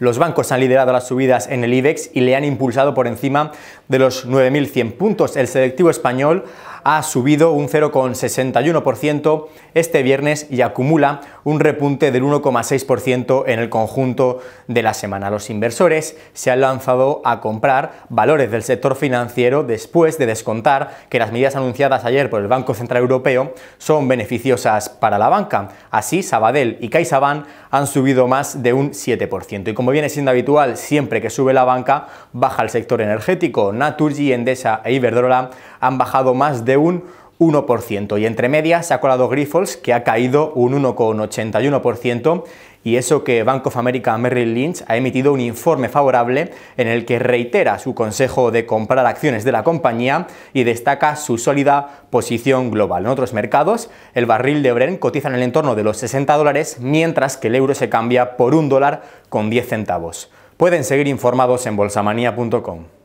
Los bancos han liderado las subidas en el IBEX y le han impulsado por encima de los 9.100 puntos. El selectivo español ha subido un 0,61% este viernes y acumula un repunte del 1,6% en el conjunto de la semana. Los inversores se han lanzado a comprar valores del sector financiero después de descontar que las medidas anunciadas ayer por el Banco Central Europeo son beneficiosas para la banca. Así, Sabadell y CaixaBank han subido más de un 7%. Y como viene siendo habitual, siempre que sube la banca, baja el sector energético. Naturgy, Endesa e Iberdrola han bajado más de un 1%. Y entre medias se ha colado Grifols, que ha caído un 1,81%, y eso que Bank of America Merrill Lynch ha emitido un informe favorable en el que reitera su consejo de comprar acciones de la compañía y destaca su sólida posición global. En otros mercados, el barril de Brent cotiza en el entorno de los 60 dólares, mientras que el euro se cambia por $1,10. Pueden seguir informados en Bolsamanía.com.